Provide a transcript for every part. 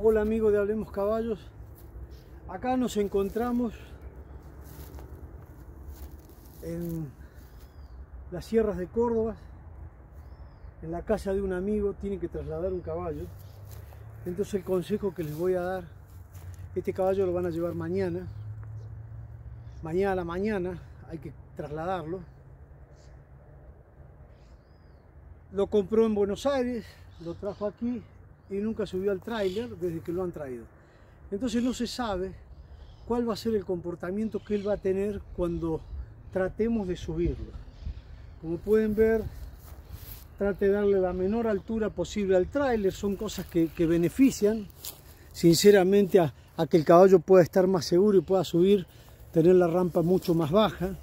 Hola amigos de Hablemos Caballos, acá nos encontramos en las sierras de Córdoba, en la casa de un amigo. Tienen que trasladar un caballo, entonces el consejo que les voy a dar, este caballo lo van a llevar mañana a la mañana, hay que trasladarlo. Lo compró en Buenos Aires, lo trajo aquí y nunca subió al tráiler desde que lo han traído. Entonces no se sabe cuál va a ser el comportamiento que él va a tener cuando tratemos de subirlo. Como pueden ver, trate de darle la menor altura posible al tráiler. Son cosas que benefician sinceramente a que el caballo pueda estar más seguro y pueda subir, tener la rampa mucho más baja.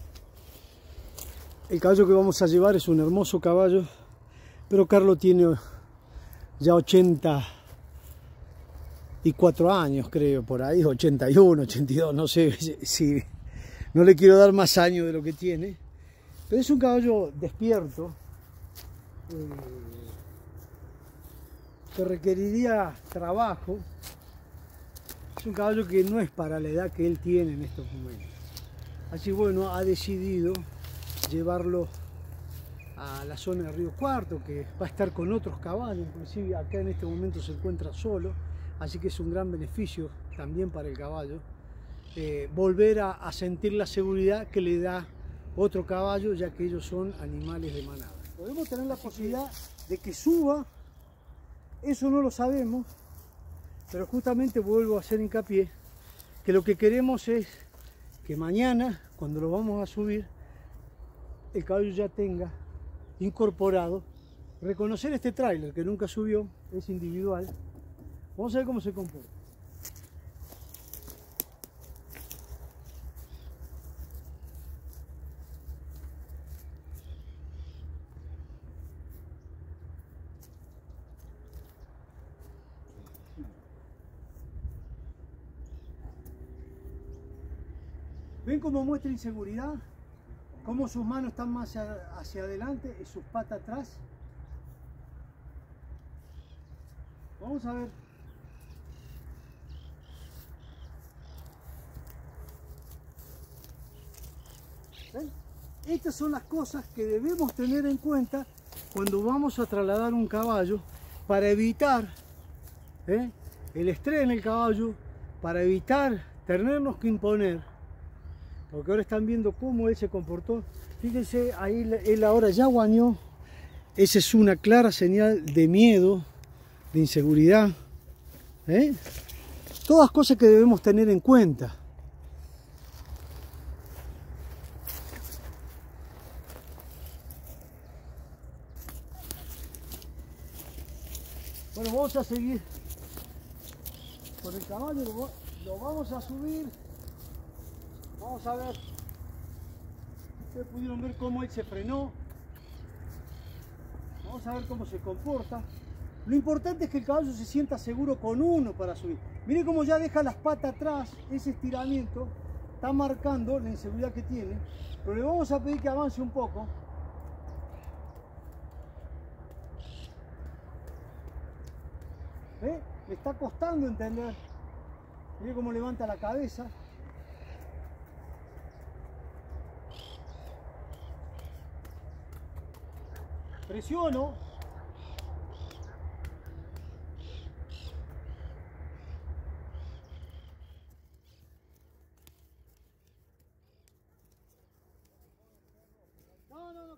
El caballo que vamos a llevar es un hermoso caballo, pero Carlos tiene ya 84 años, creo, por ahí, 81, 82, no sé, si no le quiero dar más años de lo que tiene, pero es un caballo despierto, que requeriría trabajo. Es un caballo que no es para la edad que él tiene en estos momentos, así bueno, ha decidido llevarlo a la zona de Río Cuarto, que va a estar con otros caballos. Inclusive acá en este momento se encuentra solo, así que es un gran beneficio también para el caballo, volver a sentir la seguridad que le da otro caballo, ya que ellos son animales de manada. Podemos tener la posibilidad de que suba, eso no lo sabemos, pero justamente vuelvo a hacer hincapié que lo que queremos es que mañana, cuando lo vamos a subir, el caballo ya tenga incorporado, reconocer este tráiler que nunca subió, es individual. Vamos a ver cómo se comporta. ¿Ven cómo muestra inseguridad? Como sus manos están más hacia adelante y sus patas atrás. Vamos a ver. ¿Ven? Estas son las cosas que debemos tener en cuenta cuando vamos a trasladar un caballo, para evitar el estrés en el caballo, para evitar tenernos que imponer. Porque ahora están viendo cómo él se comportó. Fíjense, ahí él ahora ya guañó. Esa es una clara señal de miedo, de inseguridad. Todas cosas que debemos tener en cuenta. Bueno, vamos a seguir con el caballo, lo vamos a subir. Vamos a ver, ustedes pudieron ver cómo él se frenó. Vamos a ver cómo se comporta. Lo importante es que el caballo se sienta seguro con uno para subir. Miren cómo ya deja las patas atrás, ese estiramiento está marcando la inseguridad que tiene. Pero le vamos a pedir que avance un poco. ¿Ve? Le está costando entender. Miren cómo levanta la cabeza. Presiono. No,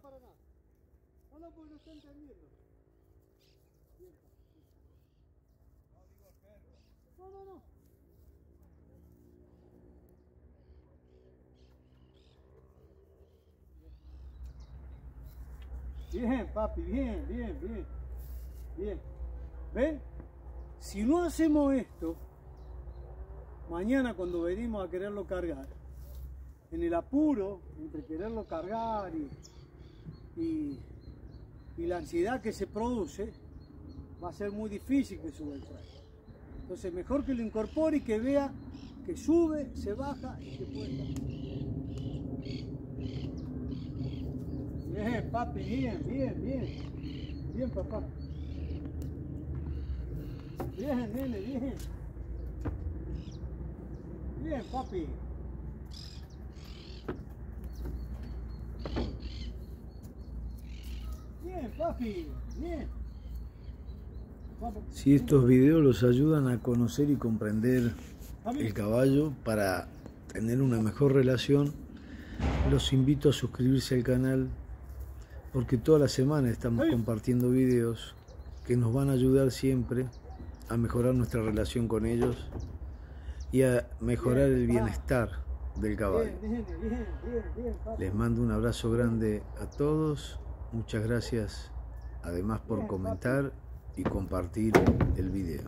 para nada. No, porque no está entendiendo. No. Bien, papi, bien. ¿Ven? Si no hacemos esto, mañana cuando venimos a quererlo cargar, en el apuro, entre quererlo cargar y la ansiedad que se produce, va a ser muy difícil que suba el tráiler. Entonces mejor que lo incorpore y que vea que sube, se baja y que puede. Bien, papi, bien, papá. Bien, nene, bien. Bien, papi. Bien, papi. Bien. Si estos videos los ayudan a conocer y comprender el caballo para tener una mejor relación, los invito a suscribirse al canal, porque toda la semana estamos compartiendo videos que nos van a ayudar siempre a mejorar nuestra relación con ellos y a mejorar el bienestar del caballo. Les mando un abrazo grande a todos, muchas gracias además por comentar y compartir el video.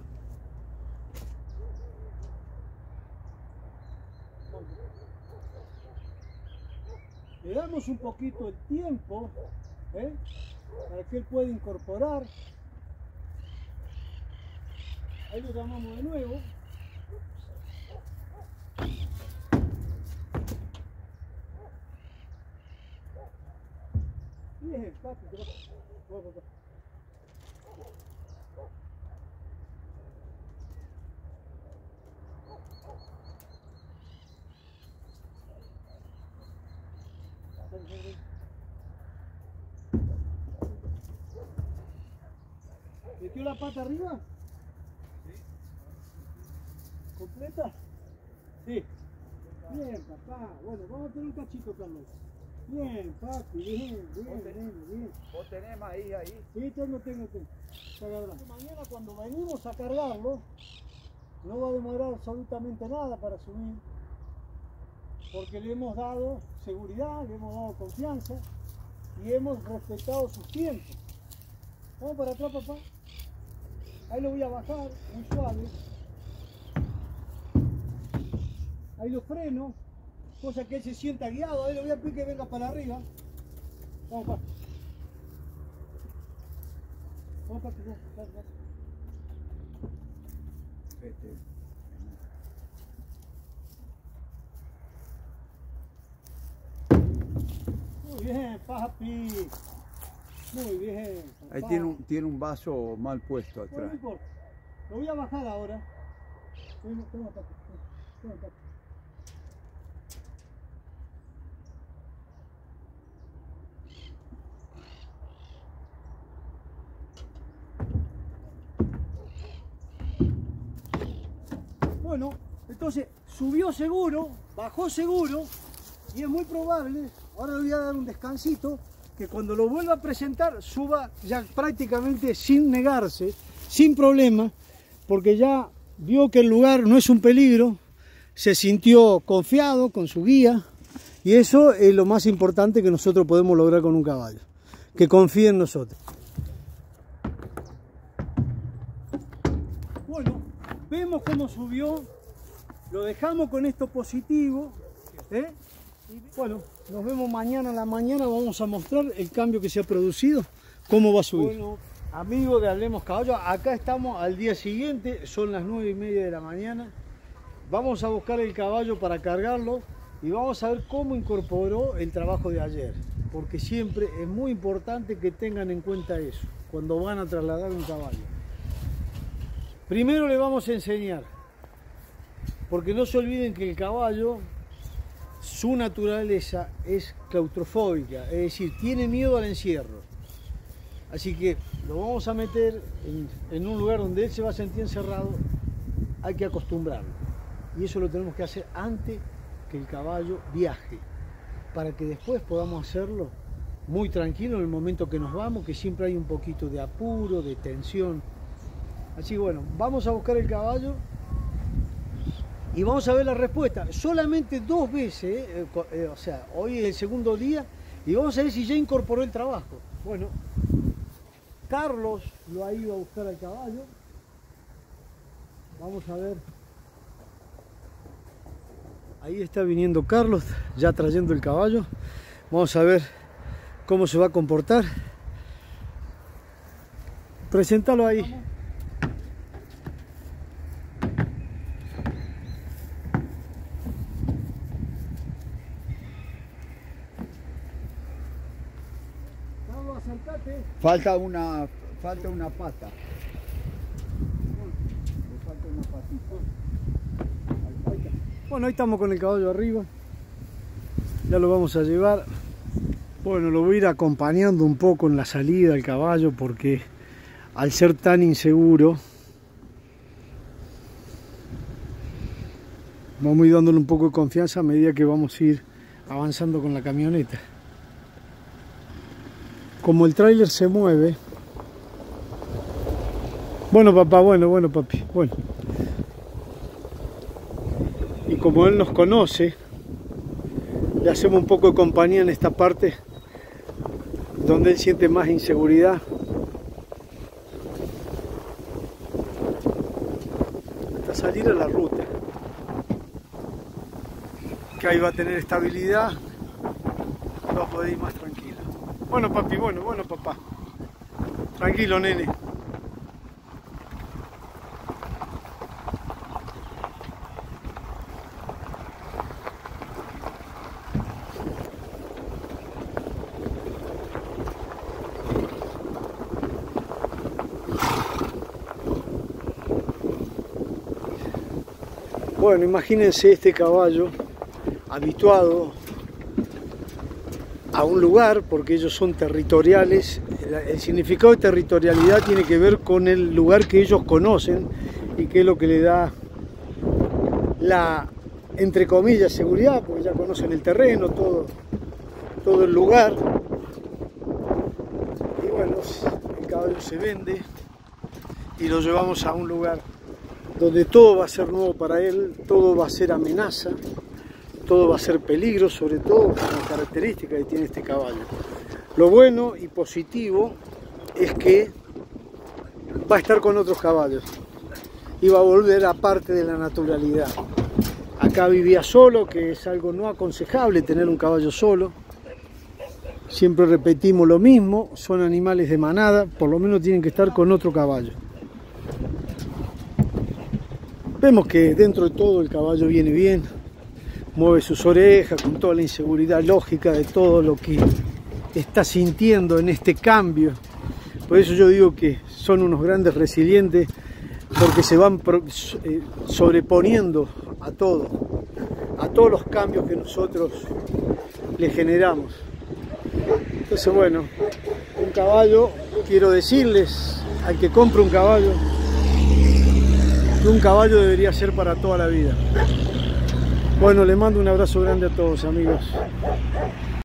Le damos un poquito el tiempo, para que él pueda incorporar. Ahí lo llamamos de nuevo. Bien, papi, ¿metió la pata arriba? Sí. ¿Completa? Sí. Bien, papá. Bueno, vamos a tener un cachito, Carlos. Bien, papi, bien. ¿Vos tenés maíz ahí? Sí, tengo. Mañana cuando venimos a cargarlo, no va a demorar absolutamente nada para subir, porque le hemos dado seguridad, le hemos dado confianza y hemos respetado sus tiempos. Vamos para atrás, papá. Ahí lo voy a bajar, muy suave. Ahí lo freno, cosa que él se sienta guiado. Ahí lo voy a pedir que venga para arriba. Vamos, papá. Vamos, papá. Muy bien, papi. Muy bien, papá. Ahí tiene un vaso mal puesto atrás. No, lo voy a bajar ahora. Toma, papi. Bueno, entonces subió seguro, bajó seguro y es muy probable, ahora le voy a dar un descansito, que cuando lo vuelva a presentar suba ya prácticamente sin negarse, sin problema, porque ya vio que el lugar no es un peligro, se sintió confiado con su guía y eso es lo más importante que nosotros podemos lograr con un caballo, que confíe en nosotros. Bueno, vemos cómo subió, lo dejamos con esto positivo, Bueno, nos vemos mañana en la mañana, vamos a mostrar el cambio que se ha producido, cómo va a subir. Bueno, amigos de Hablemos Caballos, acá estamos al día siguiente, son las 9:30 de la mañana, vamos a buscar el caballo para cargarlo y vamos a ver cómo incorporó el trabajo de ayer, porque siempre es muy importante que tengan en cuenta eso, cuando van a trasladar un caballo. Primero le vamos a enseñar, porque no se olviden que el caballo, su naturaleza es claustrofóbica, es decir, tiene miedo al encierro. Así que lo vamos a meter en un lugar donde él se va a sentir encerrado, hay que acostumbrarlo. Y eso lo tenemos que hacer antes que el caballo viaje, para que después podamos hacerlo muy tranquilo en el momento que nos vamos, que siempre hay un poquito de apuro, de tensión. Así que bueno, vamos a buscar el caballo y vamos a ver la respuesta. Solamente 2 veces, o sea, hoy es el segundo día y vamos a ver si ya incorporó el trabajo. Bueno, Carlos lo ha ido a buscar al caballo. Vamos a ver. Ahí está viniendo Carlos, ya trayendo el caballo. Vamos a ver cómo se va a comportar. Preséntalo ahí. Vamos. Falta una pata. Bueno, ahí estamos con el caballo arriba. Ya lo vamos a llevar. Bueno, lo voy a ir acompañando un poco en la salida al caballo porque al ser tan inseguro, vamos a ir dándole un poco de confianza a medida que vamos a ir avanzando con la camioneta. Como el tráiler se mueve. Bueno, papá, bueno, papi, bueno. Y como él nos conoce, le hacemos un poco de compañía en esta parte donde él siente más inseguridad. Hasta salir a la ruta. Que ahí va a tener estabilidad, va a poder ir más tranquilo. Bueno, papi, bueno, papá. Tranquilo, nene. Bueno, imagínense este caballo habituado a un lugar, porque ellos son territoriales. El significado de territorialidad tiene que ver con el lugar que ellos conocen y que es lo que le da la, entre comillas, seguridad, porque ya conocen el terreno, todo el lugar. Y bueno, el caballo se vende y lo llevamos a un lugar donde todo va a ser nuevo para él, todo va a ser amenaza, todo va a ser peligro, sobre todo por la característica que tiene este caballo. Lo bueno y positivo es que va a estar con otros caballos y va a volver a parte de la naturalidad. Acá vivía solo, que es algo no aconsejable tener un caballo solo. Siempre repetimos lo mismo, son animales de manada, por lo menos tienen que estar con otro caballo. Vemos que dentro de todo el caballo viene bien, mueve sus orejas con toda la inseguridad lógica de todo lo que está sintiendo en este cambio. Por eso yo digo que son unos grandes resilientes, porque se van sobreponiendo a todos los cambios que nosotros le generamos. Entonces, bueno, un caballo, quiero decirles al que compre un caballo, un caballo debería ser para toda la vida. Bueno, les mando un abrazo grande a todos, amigos.